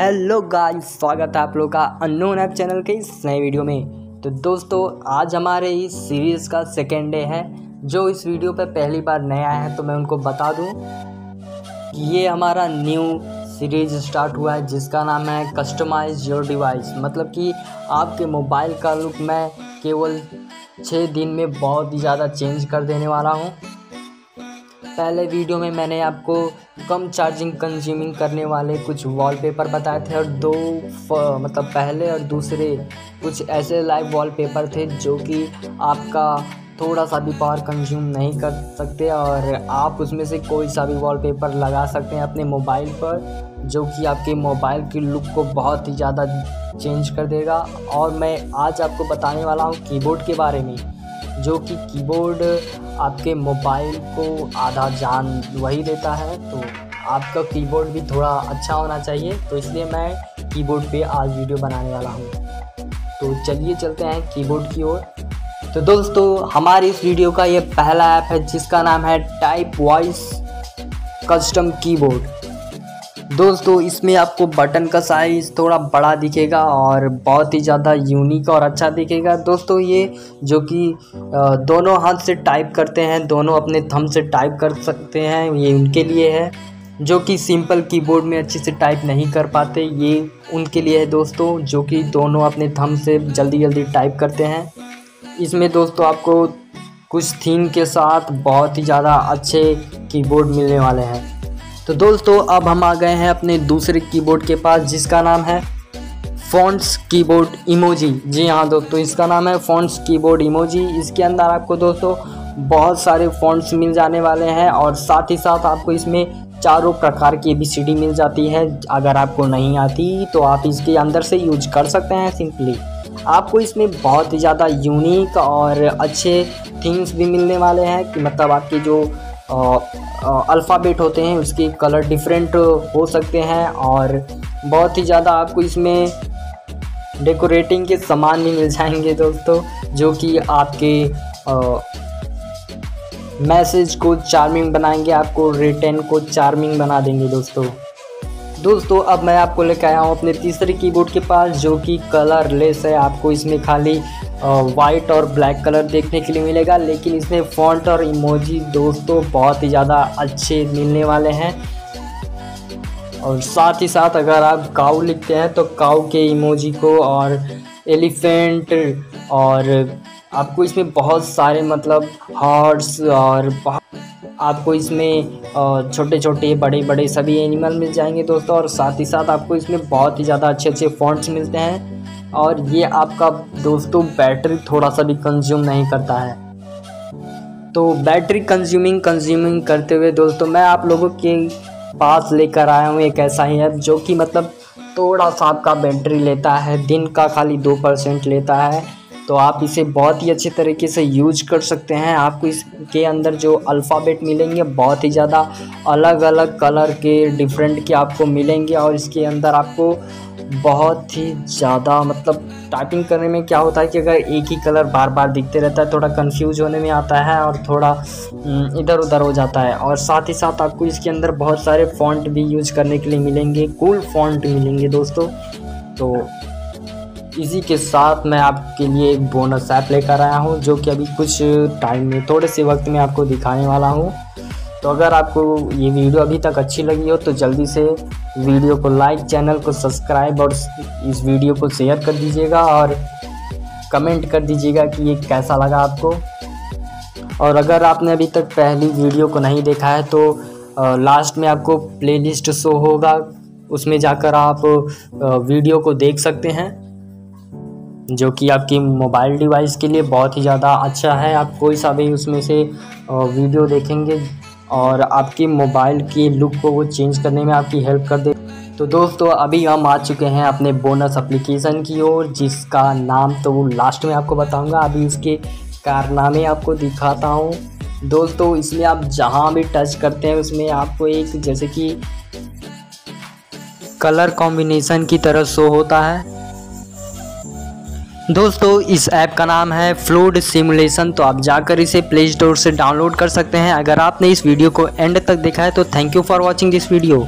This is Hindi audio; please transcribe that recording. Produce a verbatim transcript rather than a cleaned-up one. हेलो गाइस, स्वागत है आप लोग का अनोन ऐप चैनल के इस नए वीडियो में। तो दोस्तों, आज हमारे इस सीरीज़ का सेकेंड डे है। जो इस वीडियो पे पहली बार नए आए हैं तो मैं उनको बता दूं कि ये हमारा न्यू सीरीज़ स्टार्ट हुआ है जिसका नाम है कस्टमाइज़ योर डिवाइस। मतलब कि आपके मोबाइल का लुक मैं केवल छः दिन में बहुत ही ज़्यादा चेंज कर देने वाला हूँ। पहले वीडियो में मैंने आपको कम चार्जिंग कंज्यूमिंग करने वाले कुछ वॉलपेपर बताए थे और दो मतलब पहले और दूसरे कुछ ऐसे लाइव वॉलपेपर थे जो कि आपका थोड़ा सा भी पावर कंज्यूम नहीं कर सकते और आप उसमें से कोई सा भी वॉलपेपर लगा सकते हैं अपने मोबाइल पर, जो कि आपके मोबाइल की लुक को बहुत ही ज़्यादा चेंज कर देगा। और मैं आज आपको बताने वाला हूँ कीबोर्ड के बारे में, जो कि कीबोर्ड आपके मोबाइल को आधा जान वही देता है, तो आपका कीबोर्ड भी थोड़ा अच्छा होना चाहिए। तो इसलिए मैं कीबोर्ड पे आज वीडियो बनाने वाला हूँ। तो चलिए चलते हैं कीबोर्ड की ओर। तो दोस्तों, हमारी इस वीडियो का ये पहला ऐप है जिसका नाम है टाइप वॉइस कस्टम कीबोर्ड। दोस्तों, इसमें आपको बटन का साइज़ थोड़ा बड़ा दिखेगा और बहुत ही ज़्यादा यूनिक और अच्छा दिखेगा। दोस्तों, ये जो कि दोनों हाथ से टाइप करते हैं, दोनों अपने थंब से टाइप कर सकते हैं, ये उनके लिए है जो कि सिंपल कीबोर्ड में अच्छे से टाइप नहीं कर पाते। ये उनके लिए है दोस्तों जो कि दोनों अपने थंब से जल्दी जल्दी टाइप करते हैं। इसमें दोस्तों आपको कुछ थीम के साथ बहुत ही ज़्यादा अच्छे कीबोर्ड मिलने वाले हैं। तो दोस्तों, अब हम आ गए हैं अपने दूसरे कीबोर्ड के पास जिसका नाम है फ़ॉन्ट्स कीबोर्ड इमोजी। जी हाँ दोस्तों, इसका नाम है फ़ॉन्ट्स कीबोर्ड इमोजी। इसके अंदर आपको दोस्तों बहुत सारे फ़ॉन्ट्स मिल जाने वाले हैं और साथ ही साथ आपको इसमें चारों प्रकार की ए बी सी डी मिल जाती है। अगर आपको नहीं आती तो आप इसके अंदर से यूज कर सकते हैं। सिंपली आपको इसमें बहुत ही ज़्यादा यूनिक और अच्छे थीम्स भी मिलने वाले हैं कि मतलब आपके जो अल्फ़ाबेट होते हैं उसके कलर डिफरेंट हो सकते हैं और बहुत ही ज़्यादा आपको इसमें डेकोरेटिंग के सामान भी मिल जाएंगे दोस्तों, जो कि आपके मैसेज को चार्मिंग बनाएंगे, आपको रिटर्न को चार्मिंग बना देंगे दोस्तों। दोस्तों, अब मैं आपको लेकर आया हूँ अपने तीसरे कीबोर्ड के पास जो कि कलरलेस है। आपको इसमें खाली वाइट और ब्लैक कलर देखने के लिए मिलेगा, लेकिन इसमें फॉन्ट और इमोजी दोस्तों बहुत ही ज़्यादा अच्छे मिलने वाले हैं। और साथ ही साथ अगर आप काऊ लिखते हैं तो काऊ के इमोजी को और एलिफेंट और आपको इसमें बहुत सारे मतलब हॉर्स और आपको इसमें छोटे छोटे बड़े बड़े सभी एनिमल मिल जाएंगे दोस्तों। और साथ ही साथ आपको इसमें बहुत ही ज़्यादा अच्छे अच्छे फॉन्ट्स मिलते हैं और ये आपका दोस्तों बैटरी थोड़ा सा भी कंज्यूम नहीं करता है। तो बैटरी कंज्यूमिंग कंज्यूमिंग करते हुए दोस्तों मैं आप लोगों के पास लेकर आया हूँ एक ऐसा ही ऐप जो कि मतलब थोड़ा सा आपका बैटरी लेता है, दिन का खाली दो परसेंट लेता है। तो आप इसे बहुत ही अच्छे तरीके से यूज कर सकते हैं। आपको इसके अंदर जो अल्फ़ाबेट मिलेंगे बहुत ही ज़्यादा अलग अलग कलर के डिफरेंट के आपको मिलेंगे और इसके अंदर आपको बहुत ही ज़्यादा मतलब टाइपिंग करने में क्या होता है कि अगर एक ही कलर बार बार दिखते रहता है थोड़ा कंफ्यूज होने में आता है और थोड़ा इधर उधर हो जाता है। और साथ ही साथ आपको इसके अंदर बहुत सारे फॉन्ट भी यूज करने के लिए मिलेंगे, कूल फॉन्ट मिलेंगे दोस्तों। तो इसी के साथ मैं आपके लिए एक बोनस ऐप लेकर आया हूँ जो कि अभी कुछ टाइम में, थोड़े से वक्त में आपको दिखाने वाला हूँ। तो अगर आपको ये वीडियो अभी तक अच्छी लगी हो तो जल्दी से वीडियो को लाइक, चैनल को सब्सक्राइब और इस वीडियो को शेयर कर दीजिएगा और कमेंट कर दीजिएगा कि ये कैसा लगा आपको। और अगर आपने अभी तक पहली वीडियो को नहीं देखा है तो लास्ट में आपको प्लेलिस्ट शो होगा, उसमें जाकर आप वीडियो को देख सकते हैं जो कि आपकी मोबाइल डिवाइस के लिए बहुत ही ज़्यादा अच्छा है। आप कोई सा भी उसमें से वीडियो देखेंगे और आपके मोबाइल के लुक को वो चेंज करने में आपकी हेल्प कर दे। तो दोस्तों, अभी हम आ चुके हैं अपने बोनस एप्लीकेशन की ओर जिसका नाम तो वो लास्ट में आपको बताऊंगा, अभी इसके कारनामे आपको दिखाता हूं। दोस्तों, इसमें आप जहां भी टच करते हैं उसमें आपको एक जैसे कि कलर कॉम्बिनेशन की तरह शो होता है। दोस्तों, इस ऐप का नाम है फ्लड सिमुलेशन। तो आप जाकर इसे प्ले स्टोर से डाउनलोड कर सकते हैं। अगर आपने इस वीडियो को एंड तक देखा है तो thank you for watching this video.